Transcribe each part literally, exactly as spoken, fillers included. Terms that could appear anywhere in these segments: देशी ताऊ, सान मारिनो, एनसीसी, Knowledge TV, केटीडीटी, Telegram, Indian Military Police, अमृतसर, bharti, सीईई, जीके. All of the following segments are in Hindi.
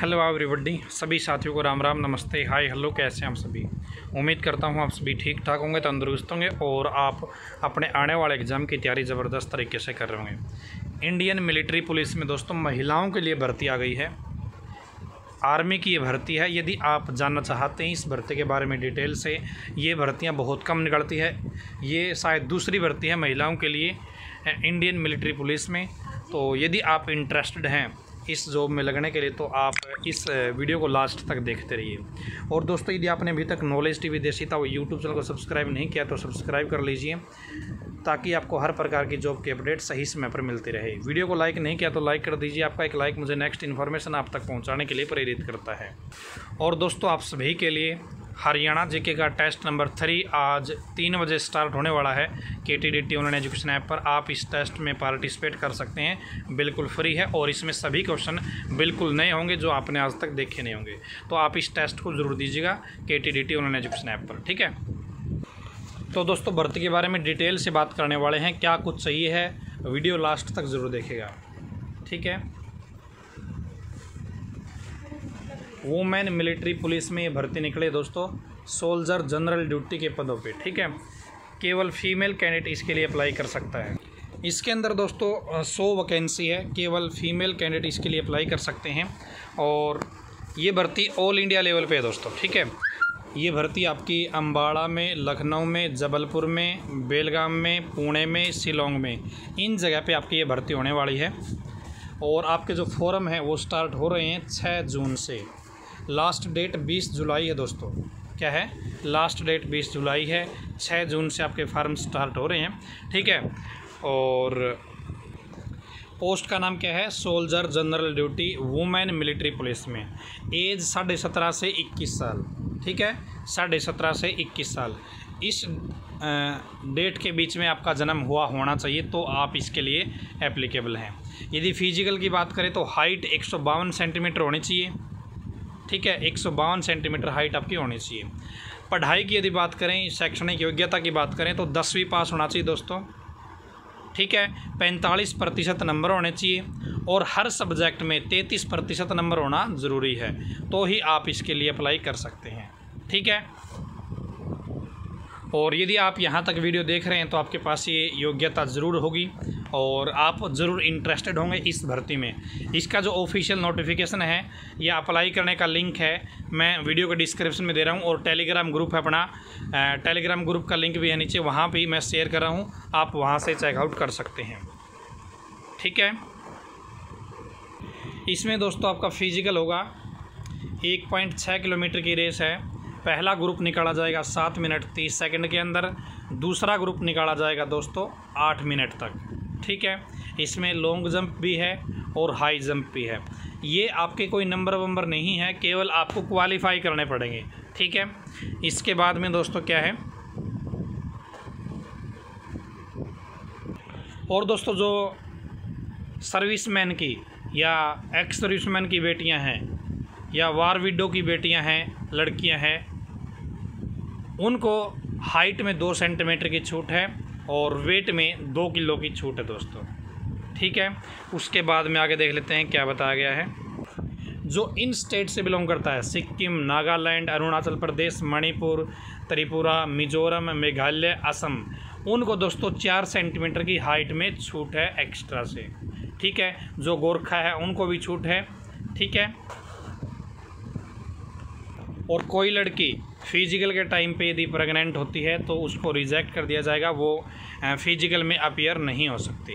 हेलो एवरीबॉडी, सभी साथियों को राम राम, नमस्ते, हाय, हेलो। कैसे हैं आप सभी? उम्मीद करता हूं आप सभी ठीक ठाक होंगे, तंदुरुस्त होंगे और आप अपने आने वाले एग्ज़ाम की तैयारी ज़बरदस्त तरीके से कर रहे होंगे। इंडियन मिलिट्री पुलिस में दोस्तों महिलाओं के लिए भर्ती आ गई है, आर्मी की ये भर्ती है। यदि आप जानना चाहते हैं इस भर्ती के बारे में डिटेल से, ये भर्तियाँ बहुत कम निकलती है, ये शायद दूसरी भर्ती है महिलाओं के लिए इंडियन मिलिट्री पुलिस में। तो यदि आप इंटरेस्टेड हैं इस जॉब में लगने के लिए तो आप इस वीडियो को लास्ट तक देखते रहिए। और दोस्तों यदि आपने अभी तक नॉलेज टीवी देशी ताऊ यूट्यूब चैनल को सब्सक्राइब नहीं किया तो सब्सक्राइब कर लीजिए, ताकि आपको हर प्रकार की जॉब की अपडेट सही समय पर मिलती रहे। वीडियो को लाइक नहीं किया तो लाइक कर दीजिए, आपका एक लाइक मुझे नेक्स्ट इन्फॉर्मेशन आप तक पहुँचाने के लिए प्रेरित करता है। और दोस्तों आप सभी के लिए हरियाणा जीके का टेस्ट नंबर थ्री आज तीन बजे स्टार्ट होने वाला है केटीडीटी ऑनलाइन एजुकेशन ऐप पर। आप इस टेस्ट में पार्टिसिपेट कर सकते हैं, बिल्कुल फ्री है और इसमें सभी क्वेश्चन बिल्कुल नए होंगे जो आपने आज तक देखे नहीं होंगे। तो आप इस टेस्ट को ज़रूर दीजिएगा केटीडीटी ऑनलाइन एजुकेशन ऐप पर, ठीक है। तो दोस्तों भर्ती के बारे में डिटेल से बात करने वाले हैं, क्या कुछ चाहिए है, वीडियो लास्ट तक ज़रूर देखिएगा, ठीक है। वुमेन मिलिट्री पुलिस में ये भर्ती निकले दोस्तों, सोल्जर जनरल ड्यूटी के पदों पे, ठीक है। केवल फीमेल कैंडिडेट इसके लिए अप्लाई कर सकता है। इसके अंदर दोस्तों सौ वैकेंसी है, केवल फीमेल कैंडिडेट इसके लिए अप्लाई कर सकते हैं। और ये भर्ती ऑल इंडिया लेवल पे है दोस्तों, ठीक है। ये भर्ती आपकी अम्बाड़ा में, लखनऊ में, जबलपुर में, बेलगाम में, पुणे में, शिलोंग में, इन जगह पर आपकी ये भर्ती होने वाली है। और आपके जो फॉर्म है वो स्टार्ट हो रहे हैं छः जून से, लास्ट डेट बीस जुलाई है दोस्तों। क्या है? लास्ट डेट बीस जुलाई है, छः जून से आपके फॉर्म स्टार्ट हो रहे हैं, ठीक है। और पोस्ट का नाम क्या है? Soldier general duty women military police में। एज साढ़े सत्रह से इक्कीस साल, ठीक है, साढ़े सत्रह से इक्कीस साल इस डेट के बीच में आपका जन्म हुआ होना चाहिए, तो आप इसके लिए एप्लीकेबल हैं। यदि फिजिकल की बात करें तो हाइट एक सौ बावन सेंटीमीटर होनी चाहिए, ठीक है, एक सौ बावन सेंटीमीटर हाइट आपकी होनी चाहिए। पढ़ाई की यदि बात करें, शैक्षणिक योग्यता की बात करें तो दसवीं पास होना चाहिए दोस्तों, ठीक है। पैंतालीस प्रतिशत नंबर होने चाहिए और हर सब्जेक्ट में तैंतीस प्रतिशत नंबर होना ज़रूरी है, तो ही आप इसके लिए अप्लाई कर सकते हैं, ठीक है। और यदि आप यहाँ तक वीडियो देख रहे हैं तो आपके पास ये योग्यता ज़रूर होगी और आप ज़रूर इंटरेस्टेड होंगे इस भर्ती में। इसका जो ऑफिशियल नोटिफिकेशन है या अप्लाई करने का लिंक है, मैं वीडियो के डिस्क्रिप्शन में दे रहा हूँ। और टेलीग्राम ग्रुप है अपना, टेलीग्राम ग्रुप का लिंक भी है नीचे, वहाँ भी मैं शेयर कर रहा हूँ, आप वहाँ से चेकआउट कर सकते हैं, ठीक है। इसमें दोस्तों आपका फिजिकल होगा, एक पॉइंट छः किलोमीटर की रेस है। पहला ग्रुप निकाला जाएगा सात मिनट तीस सेकंड के अंदर, दूसरा ग्रुप निकाला जाएगा दोस्तों आठ मिनट तक, ठीक है। इसमें लॉन्ग जंप भी है और हाई जंप भी है। ये आपके कोई नंबर वंबर नहीं है, केवल आपको क्वालिफाई करने पड़ेंगे, ठीक है। इसके बाद में दोस्तों क्या है, और दोस्तों जो सर्विसमैन की या एक्स सर्विसमैन की बेटियां हैं या वार विडो की बेटियां हैं, लड़कियां हैं, उनको हाइट में दो सेंटीमीटर की छूट है और वेट में दो किलो की छूट है दोस्तों, ठीक है। उसके बाद में आगे देख लेते हैं क्या बताया गया है। जो इन स्टेट से बिलोंग करता है, सिक्किम, नागालैंड, अरुणाचल प्रदेश, मणिपुर, त्रिपुरा, मिजोरम, मेघालय, असम, उनको दोस्तों चार सेंटीमीटर की हाइट में छूट है एक्स्ट्रा से, ठीक है। जो गोरखा है उनको भी छूट है, ठीक है। और कोई लड़की फिजिकल के टाइम पे यदि प्रेग्नेंट होती है तो उसको रिजेक्ट कर दिया जाएगा, वो फिजिकल में अपीयर नहीं हो सकती।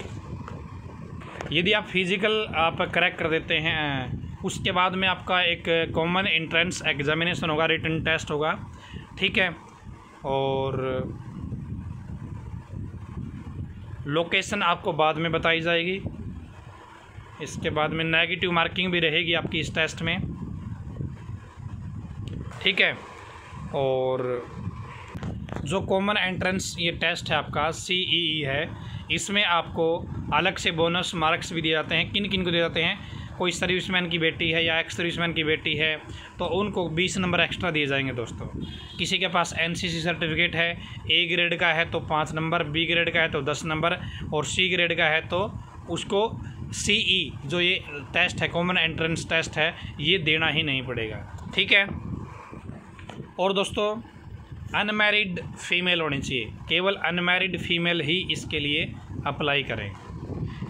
यदि आप फिजिकल आप क्रैक कर देते हैं, उसके बाद में आपका एक कॉमन एंट्रेंस एग्जामिनेशन होगा, रिटन टेस्ट होगा, ठीक है। और लोकेशन आपको बाद में बताई जाएगी। इसके बाद में नेगेटिव मार्किंग भी रहेगी आपकी इस टेस्ट में, ठीक है। और जो कॉमन एंट्रेंस ये टेस्ट है आपका सीईई है, इसमें आपको अलग से बोनस मार्क्स भी दिए जाते हैं। किन किन को दिए जाते हैं? कोई सर्विसमैन की बेटी है या एक्स सर्विसमैन की बेटी है तो उनको बीस नंबर एक्स्ट्रा दिए जाएंगे दोस्तों। किसी के पास एनसीसी सर्टिफिकेट है, ए ग्रेड का है तो पाँच नंबर, बी ग्रेड का है तो दस नंबर और सी ग्रेड का है तो उसको सी ई जो ये टेस्ट है, कॉमन एंट्रेंस टेस्ट है, ये देना ही नहीं पड़ेगा, ठीक है। और दोस्तों अनमैरिड फीमेल होनी चाहिए, केवल अनमैरिड फीमेल ही इसके लिए अप्लाई करें,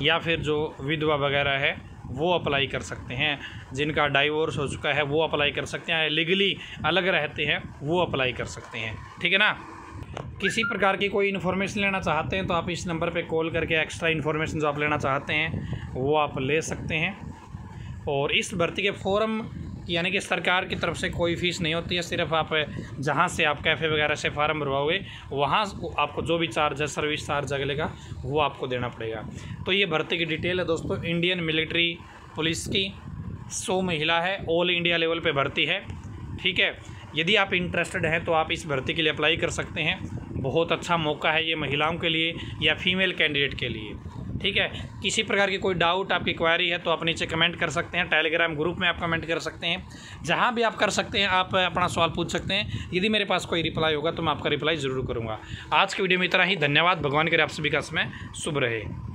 या फिर जो विधवा वगैरह है वो अप्लाई कर सकते हैं, जिनका डाइवोर्स हो चुका है वो अप्लाई कर सकते हैं, लीगली अलग रहते हैं वो अप्लाई कर सकते हैं, ठीक है ना। किसी प्रकार की कोई इन्फॉर्मेशन लेना चाहते हैं तो आप इस नंबर पे कॉल करके एक्स्ट्रा इन्फॉर्मेशन जो आप लेना चाहते हैं वो आप ले सकते हैं। और इस भर्ती के फॉर्म यानी कि सरकार की तरफ से कोई फ़ीस नहीं होती है, सिर्फ आप जहाँ से आप कैफ़े वगैरह से फार्म भरवाओगे वहाँ आपको जो भी चार्ज है, सर्विस चार्ज अगलेगा वो आपको देना पड़ेगा। तो ये भर्ती की डिटेल है दोस्तों। इंडियन मिलिट्री पुलिस की सौ महिला है, ऑल इंडिया लेवल पे भर्ती है, ठीक है। यदि आप इंटरेस्टेड हैं तो आप इस भर्ती के लिए अप्लाई कर सकते हैं। बहुत अच्छा मौका है ये महिलाओं के लिए या फीमेल कैंडिडेट के लिए, ठीक है। किसी प्रकार की कोई डाउट आपकी क्वारी है तो आप नीचे कमेंट कर सकते हैं, टेलीग्राम ग्रुप में आप कमेंट कर सकते हैं, जहाँ भी आप कर सकते हैं आप अपना सवाल पूछ सकते हैं। यदि मेरे पास कोई रिप्लाई होगा तो मैं आपका रिप्लाई ज़रूर करूँगा। आज की वीडियो में इतना ही, धन्यवाद। भगवान करे आप सभी का समय शुभ रहे।